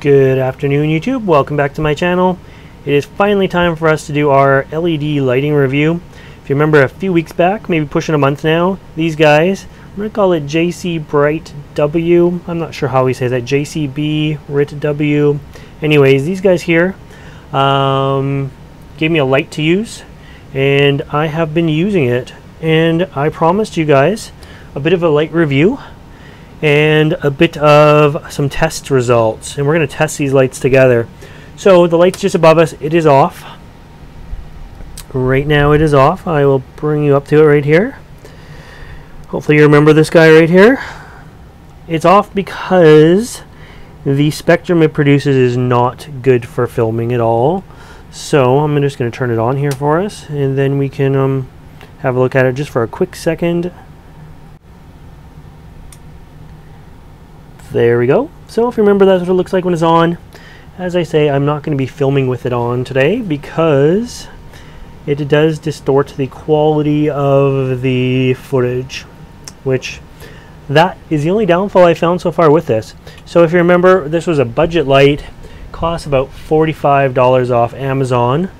Good afternoon, YouTube. Welcome back to my channel. It is finally time for us to do our LED lighting review. If you remember a few weeks back, maybe pushing a month now, these guys, I'm going to call it JCBritw. I'm not sure how we say that, JCBritw. Anyways, these guys here gave me a light to use, and I have been using it. And I promised you guys a bit of a light review and a bit of some test results, and we're going to test these lights together. So the light's just above us. It is off right now. It is off. I will bring you up to it right here. Hopefully you remember this guy right here. It's off because the spectrum it produces is not good for filming at all. So I'm just going to turn it on here for us, and then we can have a look at it just for a quick second. There we go. So if you remember, that's what it looks like when it's on. As I say, I'm not going to be filming with it on today because it does distort the quality of the footage, which that is the only downfall I found so far with this. So if you remember, this was a budget light, cost about $45 off Amazon,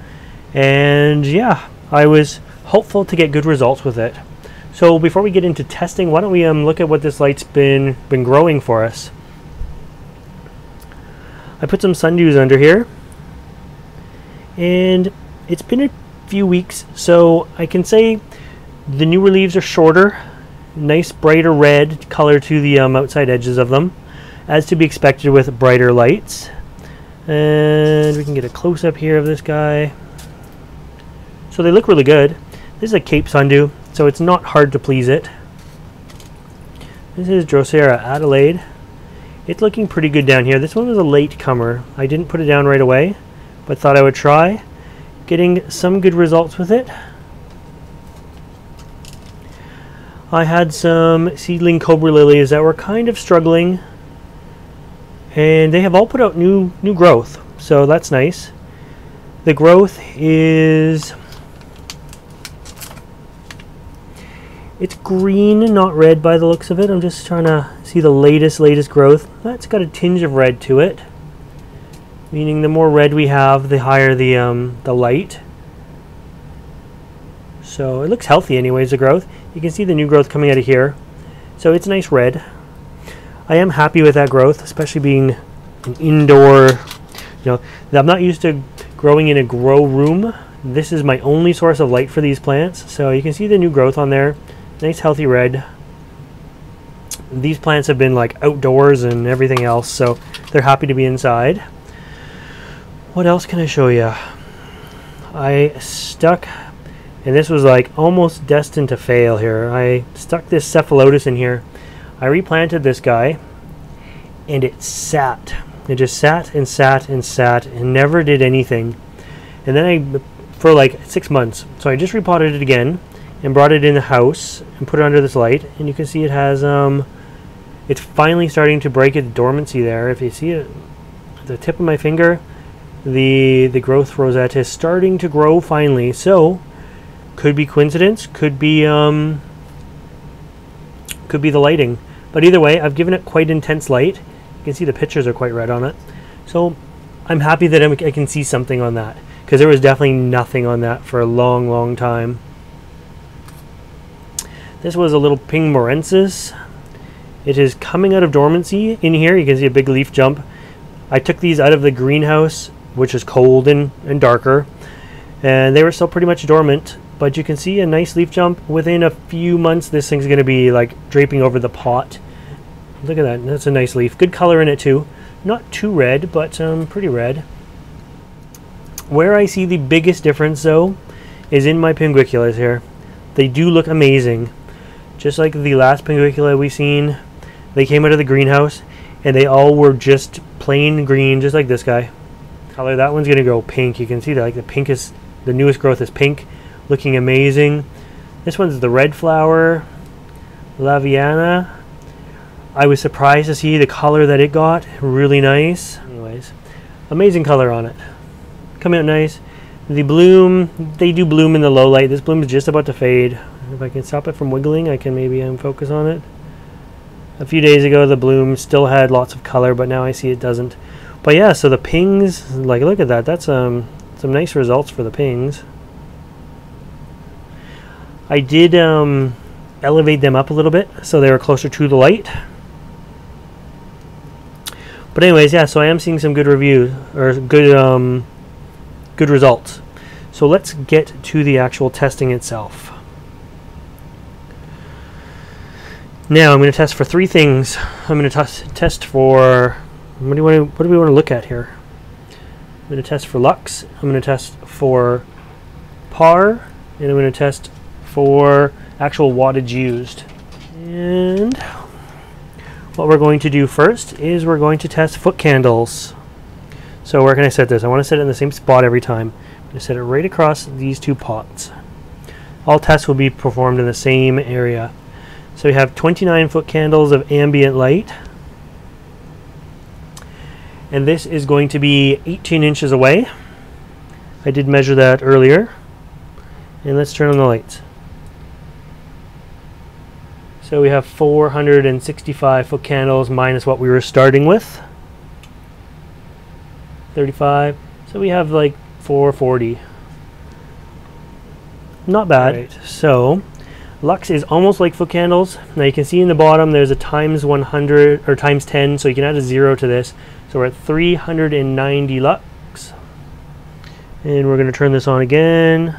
and yeah, I was hopeful to get good results with it. So before we get into testing, why don't we look at what this light's been growing for us. I put some sundews under here, and it's been a few weeks, so I can say the newer leaves are shorter, nice brighter red color to the outside edges of them, as to be expected with brighter lights. And we can get a close-up here of this guy. So they look really good. This is a Cape sundew, so it's not hard to please it. This is Drosera Adelaide. It's looking pretty good down here. This one was a late comer. I didn't put it down right away, but thought I would try. Getting some good results with it. I had some seedling cobra lilies that were kind of struggling, and they have all put out new growth, so that's nice. The growth is... it's green, not red by the looks of it. I'm just trying to see the latest growth. That's got a tinge of red to it, meaning the more red we have, the higher the light. So it looks healthy anyways, the growth. You can see the new growth coming out of here. So it's nice red. I am happy with that growth, especially being an indoor, I'm not used to growing in a grow room. This is my only source of light for these plants. So you can see the new growth on there. Nice healthy red. These plants have been like outdoors and everything else, so they're happy to be inside. What else can I show you? I stuck, and this was like almost destined to fail here. I stuck this Cephalotus in here. I replanted this guy, and it sat. It just sat and sat and sat and never did anything. And then I, for like 6 months, so I just repotted it again, and brought it in the house and put it under this light, and you can see it has it's finally starting to break its dormancy there. If you see it at the tip of my finger, the growth rosette is starting to grow finally. So could be coincidence, could be the lighting, but either way, I've given it quite intense light. You can see the pictures are quite red on it, so I'm happy that I can see something on that, because there was definitely nothing on that for a long time. This was a little Pinguicula Morensis. It is coming out of dormancy in here. You can see a big leaf jump. I took these out of the greenhouse, which is cold and darker, and they were still pretty much dormant, but you can see a nice leaf jump. Within a few months, this thing's going to be like draping over the pot. Look at that. That's a nice leaf. Good color in it too. Not too red, but pretty red. Where I see the biggest difference though is in my Pinguiculas here. They do look amazing. Just like the last Pinguicula we've seen, they came out of the greenhouse and they all were just plain green, just like this guy. Color, that one's gonna go pink. You can see that like the pinkest, the newest growth is pink, looking amazing. This one's the red flower, Laviana. I was surprised to see the color that it got, really nice. Anyways, amazing color on it. Come out nice. The bloom, they do bloom in the low light. This bloom is just about to fade. If I can stop it from wiggling, I can maybe focus on it. A few days ago, the bloom still had lots of color, but now I see it doesn't. But yeah, so the pings, like, look at that. That's some nice results for the pings. I did elevate them up a little bit so they were closer to the light. But anyways, yeah, so I am seeing some good reviews, or good good results. So let's get to the actual testing itself. Now I'm going to test for three things. I'm going to test for, what do we want to look at here? I'm going to test for lux, I'm going to test for par, and I'm going to test for actual wattage used. And what we're going to do first is we're going to test foot candles. So where can I set this? I want to set it in the same spot every time. I'm going to set it right across these two pots. All tests will be performed in the same area. So we have 29 foot candles of ambient light. And this is going to be 18 inches away. I did measure that earlier. And let's turn on the lights. So we have 465 foot candles minus what we were starting with. 35. So we have like 440. Not bad. Right. So lux is almost like foot candles. Now you can see in the bottom there's a times 100 or times 10, so you can add a 0 to this. So we're at 390 lux. And we're going to turn this on again.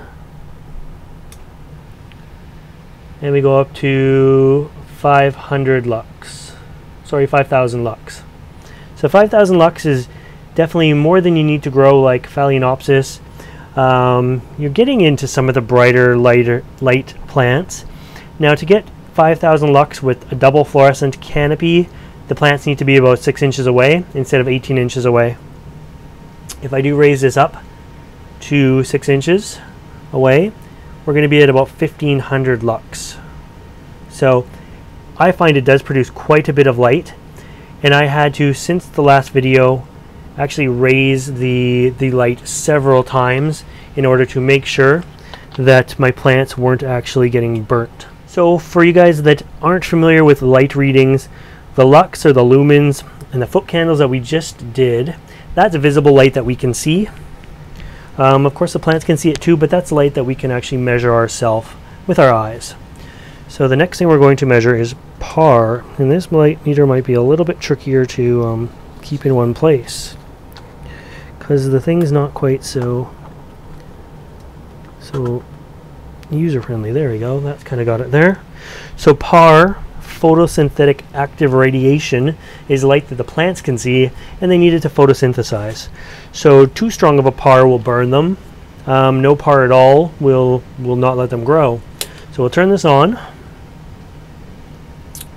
And we go up to 500 lux. Sorry, 5,000 lux. So 5,000 lux is definitely more than you need to grow like Phalaenopsis. You're getting into some of the brighter, light plants. Now to get 5,000 lux with a double fluorescent canopy, the plants need to be about 6 inches away instead of 18 inches away. If I do raise this up to 6 inches away, we're going to be at about 1,500 lux. So I find it does produce quite a bit of light, and I had to, since the last video, actually raise the light several times in order to make sure that my plants weren't actually getting burnt. So for you guys that aren't familiar with light readings, the lux or the lumens and the foot candles that we just did, that's visible light that we can see. Of course the plants can see it too, but that's light that we can actually measure ourselves with our eyes. So the next thing we're going to measure is par, and this light meter might be a little bit trickier to keep in one place, because the thing's not quite so user-friendly. There we go, that's kind of got it there. So par, photosynthetic active radiation, is light that the plants can see and they need it to photosynthesize. So too strong of a par will burn them. No par at all will not let them grow. So we'll turn this on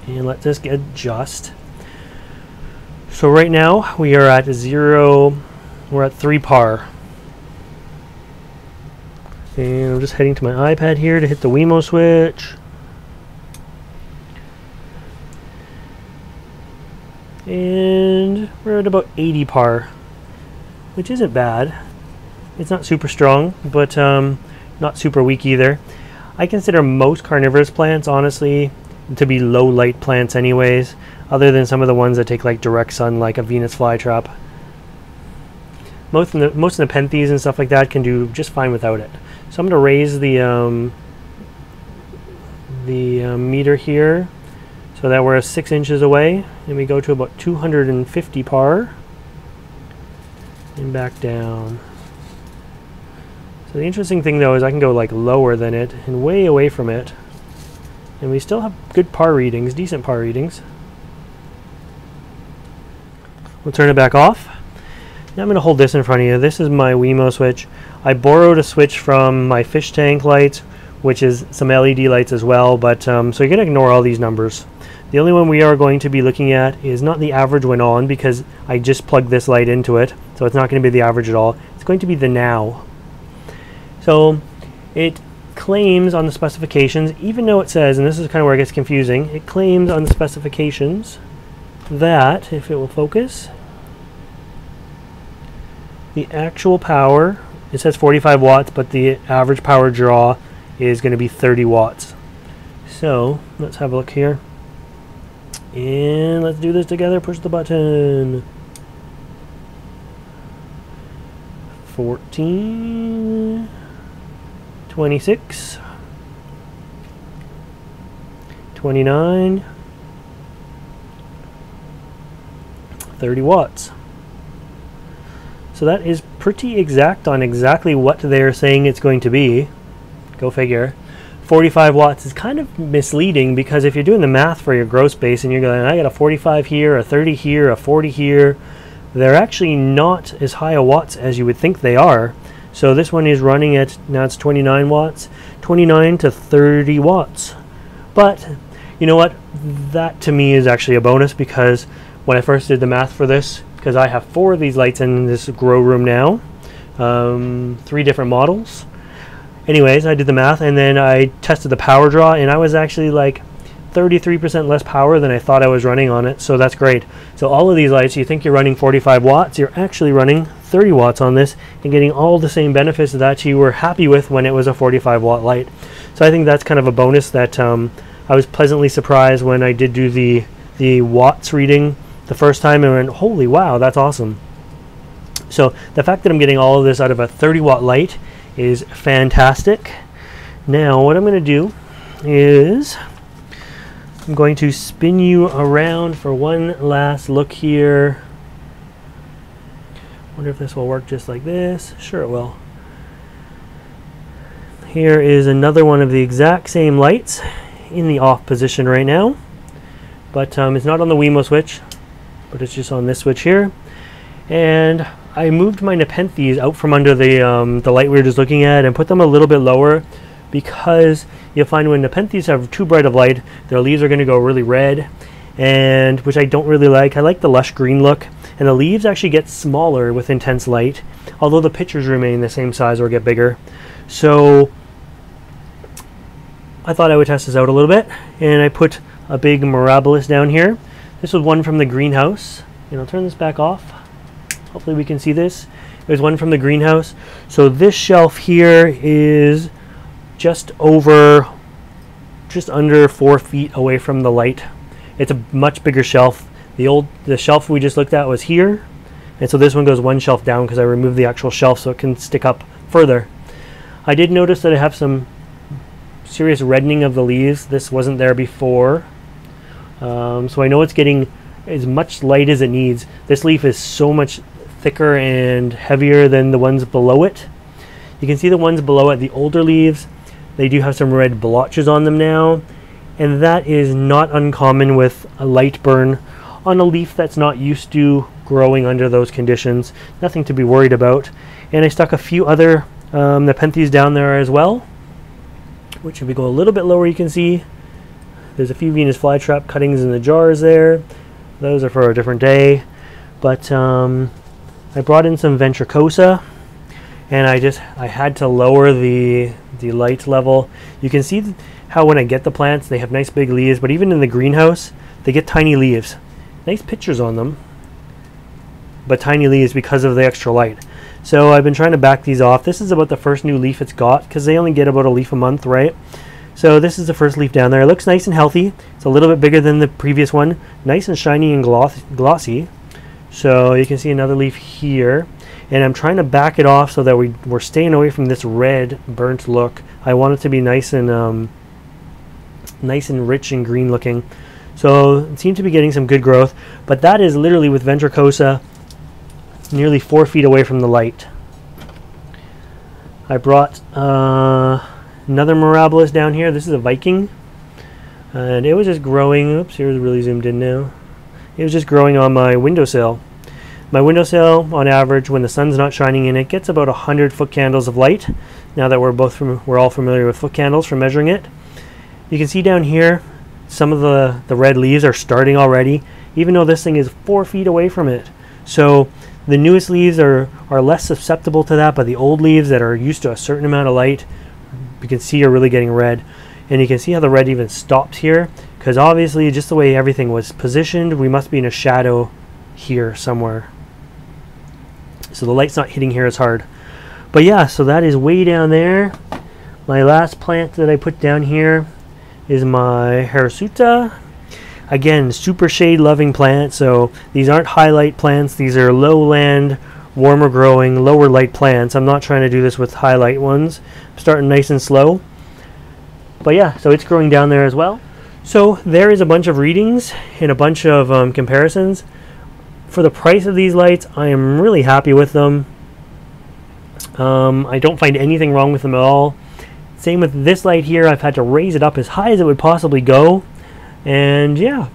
and let this adjust. So right now we are at 0, we're at 3 par. And I'm just heading to my iPad here to hit the WeMo switch. And we're at about 80 par, which isn't bad. It's not super strong, but not super weak either. I consider most carnivorous plants, honestly, to be low light plants anyways, other than some of the ones that take like direct sun, like a Venus flytrap. Most of the Nepenthes and stuff like that can do just fine without it. So I'm going to raise the meter here, so that we're 6 inches away, and we go to about 250 par and back down. So the interesting thing though is I can go like lower than it and way away from it, and we still have good par readings, decent par readings. We'll turn it back off. Now I'm going to hold this in front of you. This is my WeMo switch. I borrowed a switch from my fish tank lights, which is some LED lights as well, but so you're going to ignore all these numbers. The only one we are going to be looking at is not the average when on, because I just plugged this light into it, so it's not going to be the average at all. It's going to be the now. So it claims on the specifications, even though it says, and this is kind of where it gets confusing, it claims on the specifications that, if it will focus, the actual power, it says 45 watts, but the average power draw is going to be 30 watts. So let's have a look here. And let's do this together. Push the button. 14, 26, 29, 30 watts. So that is pretty exact on exactly what they're saying it's going to be. Go figure. 45 watts is kind of misleading, because if you're doing the math for your grow space and you're going, I got a 45 here, a 30 here, a 40 here, they're actually not as high a watts as you would think they are. So this one is running at, now it's 29 watts, 29 to 30 watts. But you know what? That to me is actually a bonus, because when I first did the math for this, because I have 4 of these lights in this grow room now, 3 different models. Anyways, I did the math and then I tested the power draw, and I was actually like 33% less power than I thought I was running on it, so that's great. So all of these lights, you think you're running 45 watts, you're actually running 30 watts on this and getting all the same benefits that you were happy with when it was a 45 watt light. So I think that's kind of a bonus that I was pleasantly surprised when I did do the watts reading the first time and went, holy wow, that's awesome. So the fact that I'm getting all of this out of a 30 watt light is fantastic. Now what I'm going to do is I'm going to spin you around for one last look here. Wonder if this will work just like this. Sure it will. Here is another one of the exact same lights in the off position right now, but it's not on the WeMo switch, but it's just on this switch here. And I moved my Nepenthes out from under the light we were just looking at and put them a little bit lower, because you'll find when Nepenthes have too bright of light, their leaves are going to go really red, and which I don't really like. I like the lush green look, and the leaves actually get smaller with intense light, although the pitchers remain the same size or get bigger. So I thought I would test this out a little bit, and I put a big Mirabilis down here. This was one from the greenhouse, and I'll turn this back off. Hopefully we can see this. There's one from the greenhouse. So this shelf here is just under 4 feet away from the light. It's a much bigger shelf. The shelf we just looked at was here, and so this one goes one shelf down because I removed the actual shelf so it can stick up further. I did notice that I have some serious reddening of the leaves. This wasn't there before, so I know it's getting as much light as it needs. This leaf is so much thicker and heavier than the ones below it. You can see the ones below it, the older leaves, they do have some red blotches on them now, and that is not uncommon with a light burn on a leaf that's not used to growing under those conditions. Nothing to be worried about. And I stuck a few other Nepenthes down there as well, which if we go a little bit lower you can see there's a few Venus flytrap cuttings in the jars there. Those are for a different day, but I brought in some ventricosa, and I had to lower the light level. You can see how when I get the plants, they have nice big leaves, but even in the greenhouse, they get tiny leaves. Nice pictures on them, but tiny leaves because of the extra light. So I've been trying to back these off. This is about the first new leaf it's got, because they only get about a leaf a month, right? So this is the first leaf down there. It looks nice and healthy. It's a little bit bigger than the previous one. Nice and shiny and glossy. So you can see another leaf here. And I'm trying to back it off so that we're staying away from this red burnt look. I want it to be nice and rich and green looking. So it seems to be getting some good growth. But that is literally with ventricosa nearly 4 feet away from the light. I brought another Mirabilis down here. This is a Viking, and it was just growing. Oops, here's really zoomed in now. It was just growing on my windowsill. My windowsill, on average, when the sun's not shining in, it gets about 100 foot candles of light. Now that we're all familiar with foot candles for measuring it, you can see down here some of the red leaves are starting already, even though this thing is 4 feet away from it. So the newest leaves are less susceptible to that, but the old leaves that are used to a certain amount of light, you can see you're really getting red. And you can see how the red even stopped here, because obviously just the way everything was positioned, we must be in a shadow here somewhere, so the light's not hitting here as hard. But yeah, so that is way down there. My last plant that I put down here is my harisuta. Again, super shade loving plant, so these aren't highlight plants, these are lowland warmer growing, lower light plants. I'm not trying to do this with highlight ones. I'm starting nice and slow. But yeah, so it's growing down there as well. So there is a bunch of readings and a bunch of comparisons. For the price of these lights, I am really happy with them. I don't find anything wrong with them at all. Same with this light here. I've had to raise it up as high as it would possibly go. And yeah,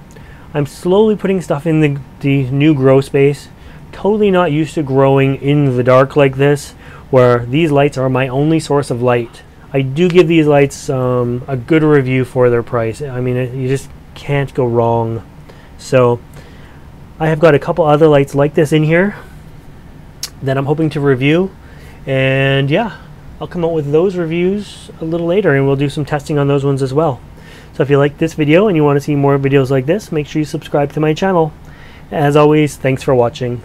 I'm slowly putting stuff in the new grow space. Totally not used to growing in the dark like this, where these lights are my only source of light. I do give these lights a good review for their price. I mean, you just can't go wrong. So I have got a couple other lights like this in here that I'm hoping to review. And yeah, I'll come out with those reviews a little later, and we'll do some testing on those ones as well. So if you like this video and you want to see more videos like this, make sure you subscribe to my channel. As always, thanks for watching.